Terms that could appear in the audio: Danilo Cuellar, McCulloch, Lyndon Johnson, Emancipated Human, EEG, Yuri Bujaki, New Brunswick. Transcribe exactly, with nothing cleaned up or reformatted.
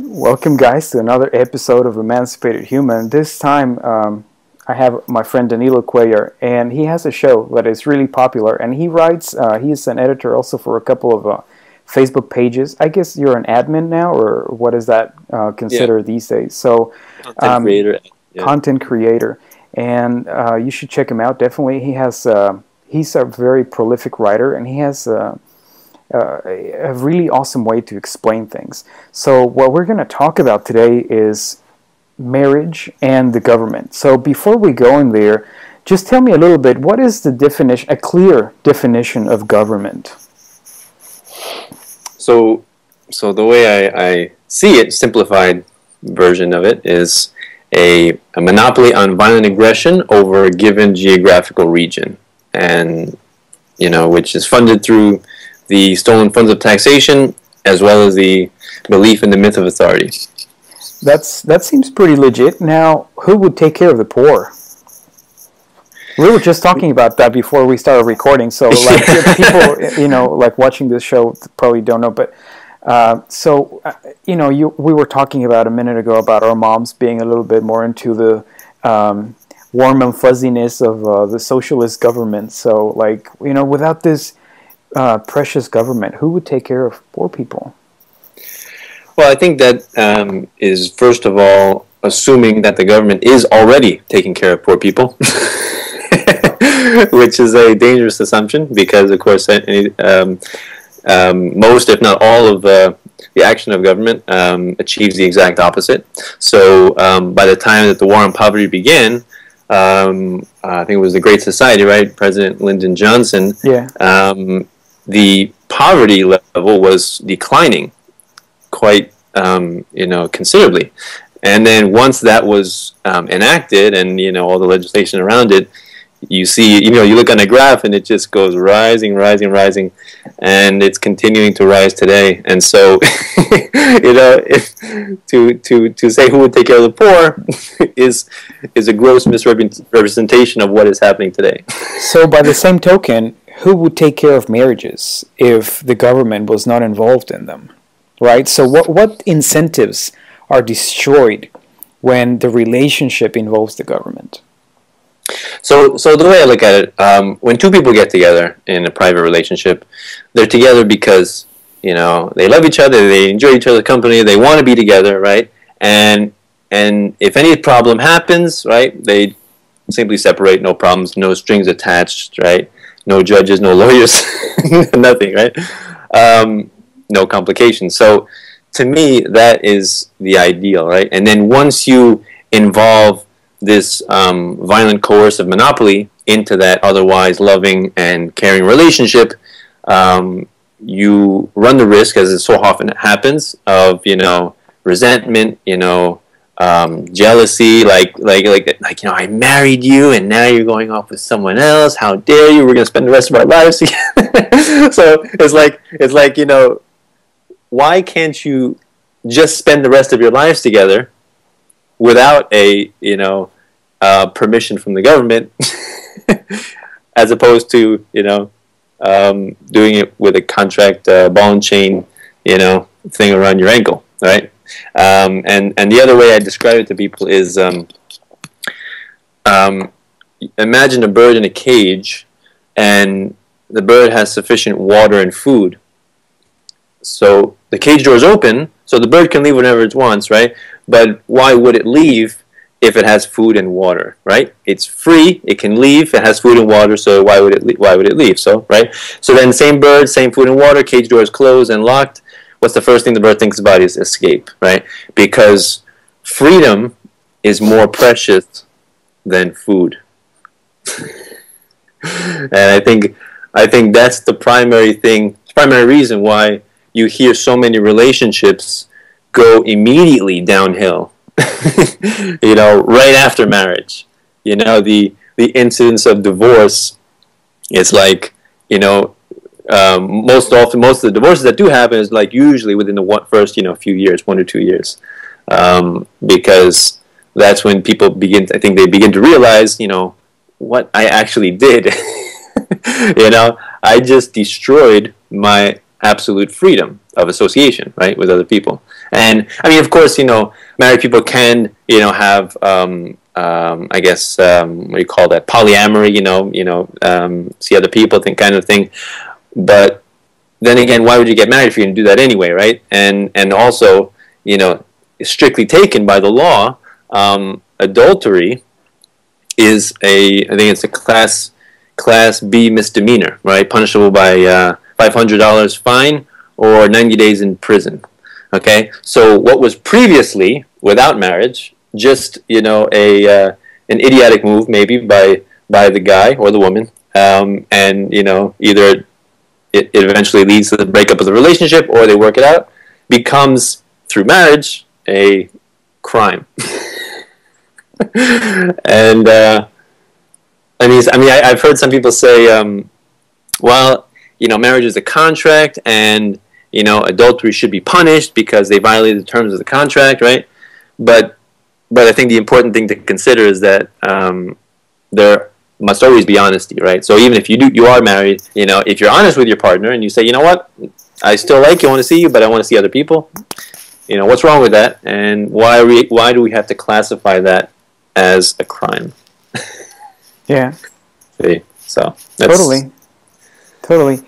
Welcome, guys, to another episode of Emancipated Human. This time, um, I have my friend Danilo Cuellar, and he has a show that is really popular, and he writes, uh, he is an editor also for a couple of uh, Facebook pages. I guess you're an admin now, or what is that uh, considered yeah. these days? So, Content um, creator. Yeah. Content creator. And uh, you should check him out, definitely. He has, uh, he's a very prolific writer, and he has... Uh, Uh, a really awesome way to explain things. So what we're going to talk about today is marriage and the government. So before we go in there, just tell me a little bit, what is the definition, a clear definition of government? So, so the way I, I see it, simplified version of it, is a, a monopoly on violent aggression over a given geographical region, and you know, which is funded through the stolen funds of taxation, as well as the belief in the myth of authority. That's that seems pretty legit. Now, who would take care of the poor? We were just talking about that before we started recording, so like people, you know, like watching this show probably don't know, but uh, so uh, you know, you we were talking about a minute ago about our moms being a little bit more into the um, warm and fuzziness of uh, the socialist government. So, like, you know, without this Uh, precious government, who would take care of poor people? Well, I think that um, is, first of all, assuming that the government is already taking care of poor people, which is a dangerous assumption because, of course, any, um, um, most, if not all, of uh, the action of government um, achieves the exact opposite. So um, by the time that the war on poverty began, um, I think it was the Great Society, right? President Lyndon Johnson. Yeah. Um, the poverty level was declining quite, um, you know, considerably. And then once that was um, enacted and, you know, all the legislation around it, you see, you know, you look on a graph and it just goes rising, rising, rising, and it's continuing to rise today. And so, you know, if, to, to, to say who would take care of the poor is, is a gross misrepresentation of what is happening today. So by the same token, who would take care of marriages if the government was not involved in them, right? So what, what incentives are destroyed when the relationship involves the government? So, so the way I look at it, um, when two people get together in a private relationship, they're together because, you know, they love each other, they enjoy each other's company, they want to be together, right? And and if any problem happens, right, they simply separate, no problems, no strings attached, right? No judges, no lawyers, nothing, right? Um, no complications. So, to me, that is the ideal, right? And then once you involve this um, violent coercive monopoly into that otherwise loving and caring relationship, um, you run the risk, as it so often happens, of, you know, resentment, you know, um, jealousy, like, like, like, like, you know, I married you and now you're going off with someone else. How dare you? We're going to spend the rest of our lives together. So it's like, it's like, you know, why can't you just spend the rest of your lives together without a, you know, uh, permission from the government, as opposed to, you know, um, doing it with a contract, uh, ball and chain, you know, thing around your ankle, right? Um, and, and the other way I describe it to people is, um, um, imagine a bird in a cage, and the bird has sufficient water and food. So the cage door is open, so the bird can leave whenever it wants, right? But why would it leave if it has food and water, right? It's free, it can leave, it has food and water, so why would it why would it leave? So, right? So then same bird, same food and water, cage doors closed and locked. What's the first thing the bird thinks about is escape, right? Because freedom is more precious than food. And I think I think that's the primary thing, primary reason why you hear so many relationships go immediately downhill, you know, right after marriage. You know, the the incidence of divorce is like, you know, um, most often most of the divorces that do happen is like usually within the one, first, you know, few years, one or two years, um, because that's when people begin. To, I think they begin to realize, you know, what I actually did. You know, I just destroyed my absolute freedom of association, right, with other people. And I mean, of course, you know, married people can, you know, have, um, um, I guess, um, what do you call that, polyamory, you know, you know, um, see other people, think kind of thing. But then again, why would you get married if you're going to do that anyway, right? And and also, you know, strictly taken by the law, um, adultery is a, I think it's a class class B misdemeanor, right? Punishable by uh, five hundred dollars fine or ninety days in prison. Okay, so what was previously without marriage, just you know, a uh, an idiotic move maybe by by the guy or the woman, um, and you know, either it, it eventually leads to the breakup of the relationship or they work it out, becomes through marriage a crime. And uh, I mean, I mean, I, I've heard some people say, um, well, you know, marriage is a contract, and you know, adultery should be punished because they violated the terms of the contract, right? But, but I think the important thing to consider is that um, there must always be honesty, right? So even if you do, you are married, you know, if you're honest with your partner and you say, you know what, I still like you, I want to see you, but I want to see other people. You know, what's wrong with that? And why we, why do we have to classify that as a crime? Yeah. See, so that's, totally, totally.